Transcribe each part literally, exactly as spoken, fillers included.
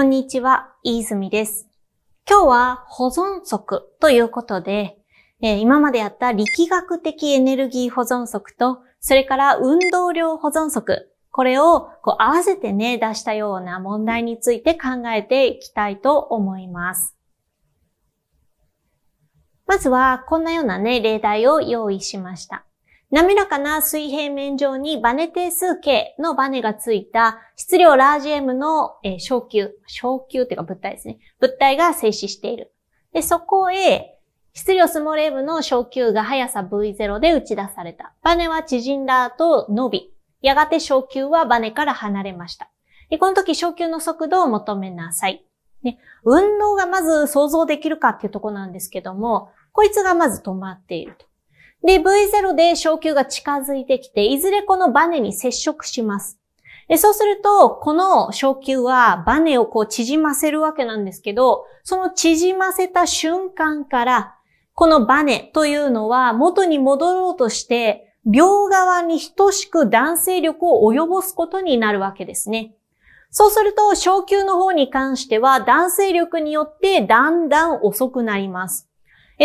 こんにちは、飯泉です。今日は保存則ということで、えー、今までやった力学的エネルギー保存則と、それから運動量保存則、これをこう合わせてね、出したような問題について考えていきたいと思います。まずは、こんなようなね、例題を用意しました。滑らかな水平面上にバネ定数 K のバネがついた質量ラージ M の小球、小球というか物体ですね。物体が静止している。で、そこへ質量スモール M の小球が速さ ブイゼロ で打ち出された。バネは縮んだ後伸び。やがて小球はバネから離れました。で、この時小球の速度を求めなさい。ね、運動がまず想像できるかっていうところなんですけども、こいつがまず止まっていると。で、ブイゼロ で小球が近づいてきて、いずれこのバネに接触します。で、そうすると、この小球はバネをこう縮ませるわけなんですけど、その縮ませた瞬間から、このバネというのは元に戻ろうとして、両側に等しく弾性力を及ぼすことになるわけですね。そうすると、小球の方に関しては弾性力によってだんだん遅くなります。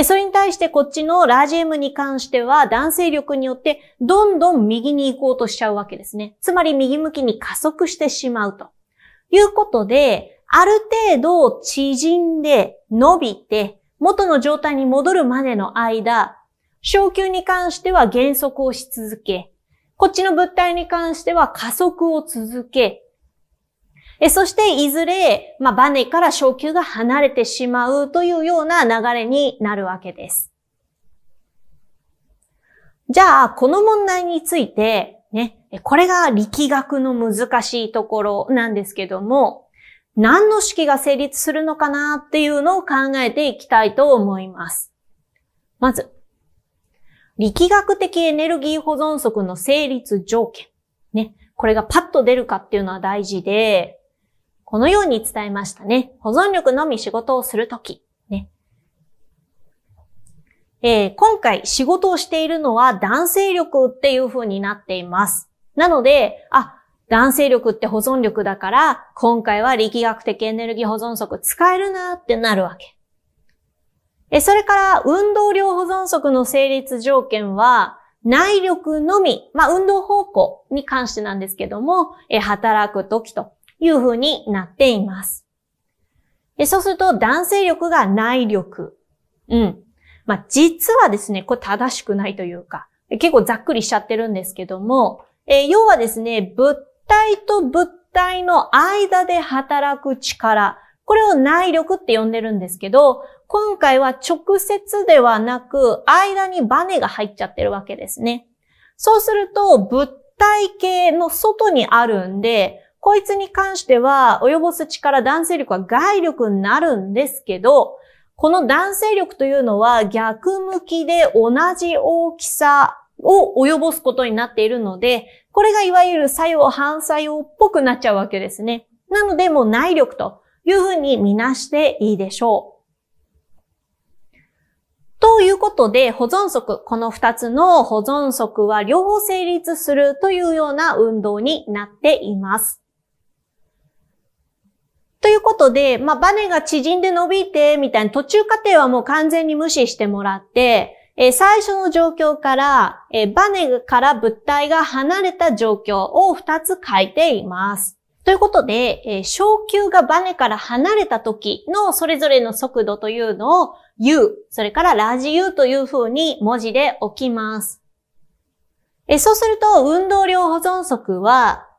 それに対してこっちのラージ M に関しては弾性力によってどんどん右に行こうとしちゃうわけですね。つまり右向きに加速してしまうということで、ある程度縮んで伸びて元の状態に戻るまでの間、小球に関しては減速をし続け、こっちの物体に関しては加速を続け、そして、いずれ、まあ、バネから小球が離れてしまうというような流れになるわけです。じゃあ、この問題について、ね、これが力学の難しいところなんですけども、何の式が成立するのかなっていうのを考えていきたいと思います。まず、力学的エネルギー保存則の成立条件。ね、これがパッと出るかっていうのは大事で、このように伝えましたね。保存力のみ仕事をするとき、ねえー。今回仕事をしているのは弾性力っていう風になっています。なので、あ、弾性力って保存力だから、今回は力学的エネルギー保存則使えるなってなるわけ。え、それから運動量保存則の成立条件は、内力のみ、まあ、運動方向に関してなんですけども、え働くときというふうになっています。で、そうすると、弾性力が内力。うん。まあ、実はですね、これ正しくないというか、結構ざっくりしちゃってるんですけども、え要はですね、物体と物体の間で働く力。これを内力って呼んでるんですけど、今回は直接ではなく、間にバネが入っちゃってるわけですね。そうすると、物体系の外にあるんで、こいつに関しては、及ぼす力、弾性力は外力になるんですけど、この弾性力というのは逆向きで同じ大きさを及ぼすことになっているので、これがいわゆる作用反作用っぽくなっちゃうわけですね。なので、もう内力というふうにみなしていいでしょう。ということで、保存則、この二つの保存則は両方成立するというような運動になっています。ということで、まあ、バネが縮んで伸びて、みたいな途中過程はもう完全に無視してもらって、えー、最初の状況から、えー、バネから物体が離れた状況を二つ書いています。ということで、えー、小球がバネから離れた時のそれぞれの速度というのを U、それからラジ U という風に文字で置きます。えー、そうすると、運動量保存則は、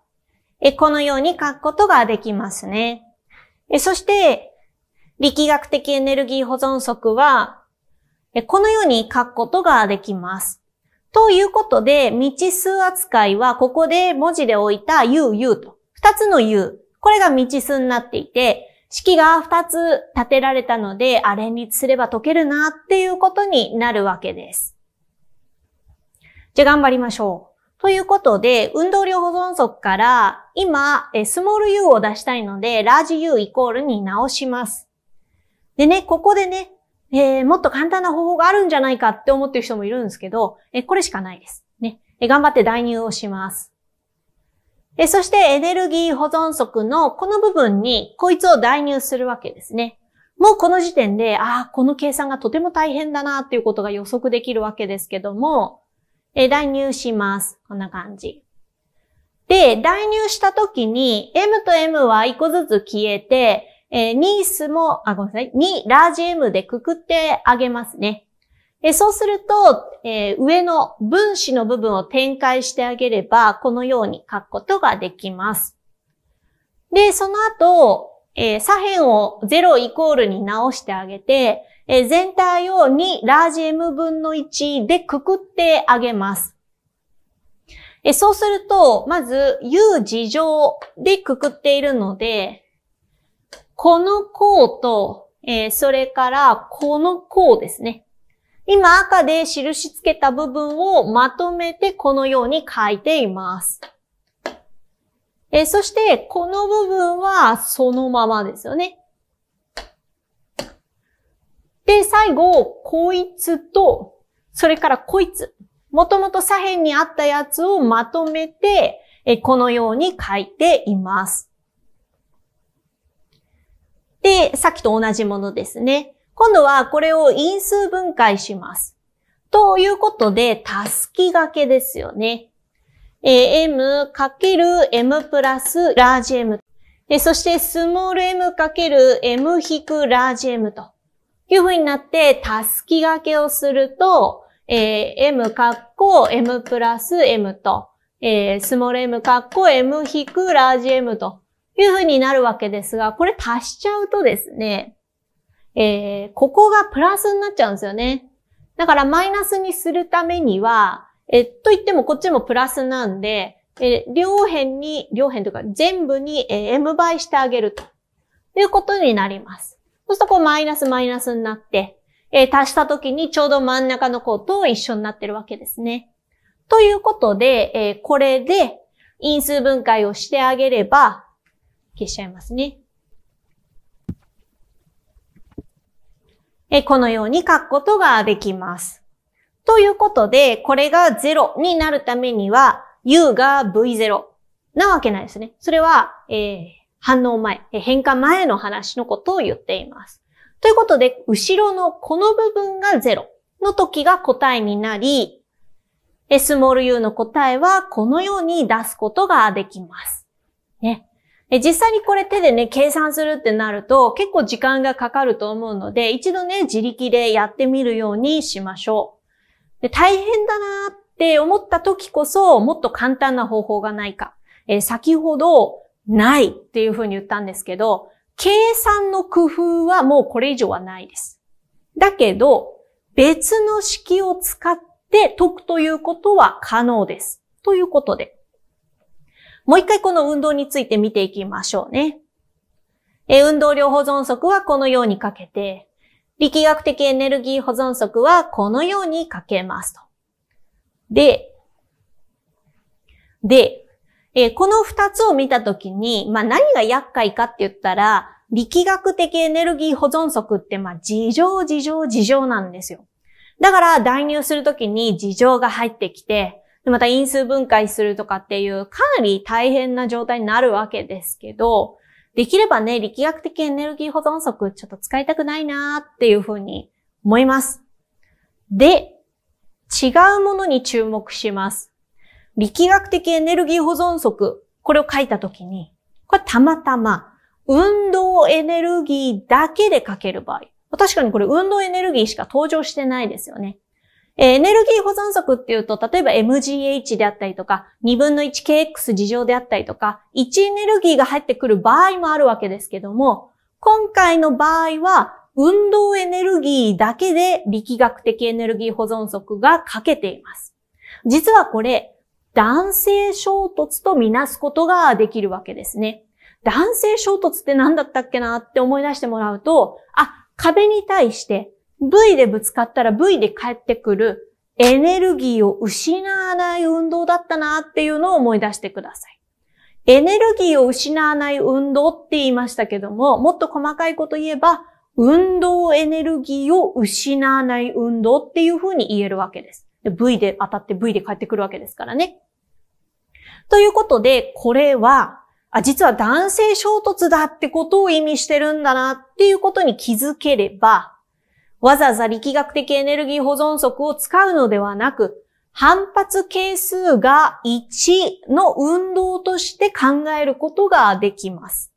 えー、このように書くことができますね。えー、そして、力学的エネルギー保存則は、えー、このように書くことができます。ということで、未知数扱いはここで文字で置いた ユーユー と。二つの U。これが未知数になっていて、式が二つ立てられたので、あ、連立すれば解けるなっていうことになるわけです。じゃあ頑張りましょう。ということで、運動量保存則から、今、スモール U を出したいので、ラージ U イコールに直します。でね、ここでね、えー、もっと簡単な方法があるんじゃないかって思ってる人もいるんですけど、えー、これしかないです。ね。えー、頑張って代入をします。えそしてエネルギー保存則のこの部分にこいつを代入するわけですね。もうこの時点で、ああ、この計算がとても大変だなっていうことが予測できるわけですけども、え代入します。こんな感じ。で、代入したときに M と M はいっこずつ消えて、えー、ニースも、あ、ごめんなさい。にラージ M でくくってあげますね。えそうすると、えー、上の分子の部分を展開してあげれば、このように書くことができます。で、その後、えー、左辺をゼロイコールに直してあげて、えー、全体をにラージ M 分のいちでくくってあげます。えー、そうすると、まず U 次乗でくくっているので、この項と、えー、それからこの項ですね。今赤で印つけた部分をまとめてこのように書いています。えそして、この部分はそのままですよね。で、最後、こいつと、それからこいつ。もともと左辺にあったやつをまとめて、えこのように書いています。で、さっきと同じものですね。今度はこれを因数分解します。ということで、たすき掛けですよね。えー、m かける m プラスラージ m。そしてスモール m かける m 引くラージ m という風になって、たすき掛けをすると、えー、m かっこ m プラス m と、えー、スモール m かっこ m 引くラージ m という風になるわけですが、これ足しちゃうとですね、えー、ここがプラスになっちゃうんですよね。だからマイナスにするためには、えっと言ってもこっちもプラスなんで、え両辺に、両辺というか全部に M 倍してあげるということになります。そうするとこうマイナスマイナスになって、え足したときにちょうど真ん中の項と一緒になってるわけですね。ということで、えこれで因数分解をしてあげれば、消しちゃいますね。えこのように書くことができます。ということで、これがゼロになるためには、U が ブイゼロ なわけないですね。それは、えー、反応前、変換前の話のことを言っています。ということで、後ろのこの部分がゼロの時が答えになり、スモール u の答えはこのように出すことができます。ね。実際にこれ手でね、計算するってなると結構時間がかかると思うので、一度ね、自力でやってみるようにしましょう。で大変だなって思った時こそ、もっと簡単な方法がないか。えー、先ほど、ないっていうふうに言ったんですけど、計算の工夫はもうこれ以上はないです。だけど、別の式を使って解くということは可能です。ということで。もう一回この運動について見ていきましょうね。えー、運動量保存則はこのように書けて、力学的エネルギー保存則はこのように書けますと。で、で、えー、この二つを見たときに、まあ、何が厄介かって言ったら、力学的エネルギー保存則って、まあ、次乗、次乗、次乗なんですよ。だから、代入するときに次乗が入ってきて、また因数分解するとかっていう、かなり大変な状態になるわけですけど、できればね、力学的エネルギー保存則ちょっと使いたくないなーっていうふうに思います。で、違うものに注目します。力学的エネルギー保存則、これを書いたときに、これたまたま運動エネルギーだけで書ける場合。確かにこれ運動エネルギーしか登場してないですよね。エネルギー保存則っていうと、例えば エムジーエイチ であったりとか、にぶんの いちケーエックス 次乗であったりとか、位置エネルギーが入ってくる場合もあるわけですけども、今回の場合は、運動エネルギーだけで力学的エネルギー保存則が書けています。実はこれ、弾性衝突とみなすことができるわけですね。弾性衝突って何だったっけなって思い出してもらうと、あ、壁に対して、V でぶつかったら V で返ってくるエネルギーを失わない運動だったなっていうのを思い出してください。エネルギーを失わない運動って言いましたけども、もっと細かいこと言えば、運動エネルギーを失わない運動っていうふうに言えるわけです。V で当たって V で返ってくるわけですからね。ということで、これは、あ、実は男性衝突だってことを意味してるんだなっていうことに気づければ、わざわざ力学的エネルギー保存則を使うのではなく、反発係数がいちの運動として考えることができます。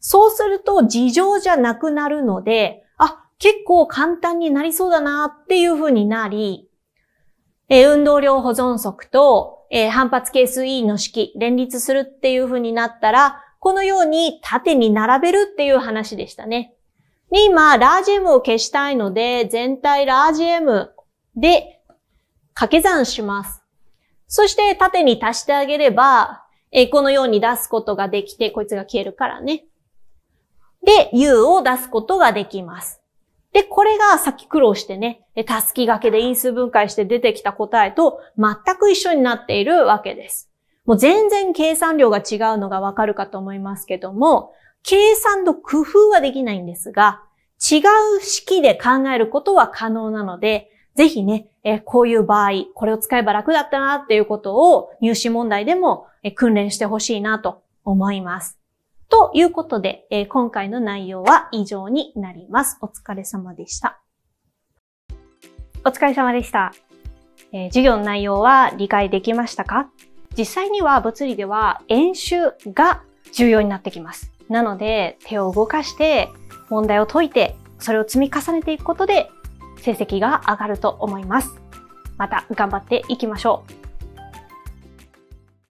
そうすると事情じゃなくなるので、あ、結構簡単になりそうだなっていうふうになり、えー、運動量保存則と、えー、反発係数 E の式、連立するっていうふうになったら、このように縦に並べるっていう話でしたね。で、今、ラージ M を消したいので、全体ラージ M で、掛け算します。そして縦に足してあげれば、えー、このように出すことができて、こいつが消えるからね。で、U を出すことができます。で、これがさっき苦労してね、たすき掛けで因数分解して出てきた答えと全く一緒になっているわけです。もう全然計算量が違うのがわかるかと思いますけども、計算の工夫はできないんですが、違う式で考えることは可能なので、ぜひね、えこういう場合、これを使えば楽だったなっていうことを入試問題でも訓練してほしいなと思います。ということで、え今回の内容は以上になります。お疲れ様でした。お疲れ様でした。えー、授業の内容は理解できましたか？実際には物理では演習が重要になってきます。なので、手を動かして問題を解いて、それを積み重ねていくことで、成績が上がると思います。また頑張っていきましょう。